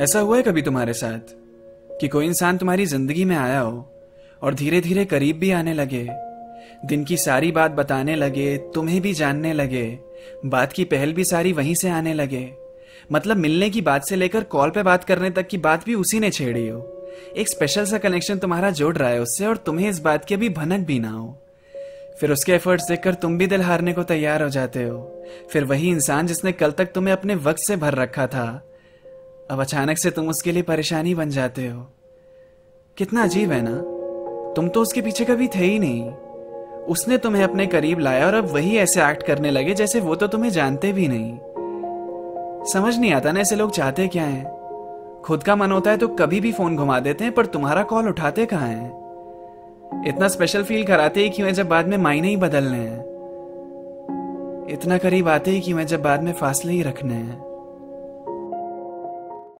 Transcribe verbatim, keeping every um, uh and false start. ऐसा हुआ है कभी तुम्हारे साथ कि कोई इंसान तुम्हारी जिंदगी में आया हो और धीरे धीरे करीब भी आने लगे, दिन की सारी बात बताने लगे, तुम्हें भी जानने लगे, बात की पहल भी सारी वहीं से आने लगे, मतलब मिलने की बात से लेकर कॉल पे बात करने तक की बात भी उसी ने छेड़ी हो, एक स्पेशल सा कनेक्शन तुम्हारा जोड़ रहा है उससे और तुम्हें इस बात की अभी भनक भी ना हो। फिर उसके एफर्ट्स देखकर तुम भी दिल हारने को तैयार हो जाते हो। फिर वही इंसान जिसने कल तक तुम्हें अपने वक्त से भर रखा था, अब अचानक से तुम उसके लिए परेशानी बन जाते हो। कितना अजीब है ना, तुम तो उसके पीछे कभी थे ही नहीं, उसने तुम्हें अपने करीब लाया और अब वही ऐसे एक्ट करने लगे जैसे वो तो तुम्हें जानते भी नहीं। समझ नहीं आता ना ऐसे लोग चाहते क्या हैं। खुद का मन होता है तो कभी भी फोन घुमा देते हैं, पर तुम्हारा कॉल उठाते कहाँ हैं। इतना स्पेशल फील कराते ही क्यों है जब बाद में मायने ही बदलने हैं। इतना करीब आते ही क्यों है जब बाद में फासले ही रखने हैं।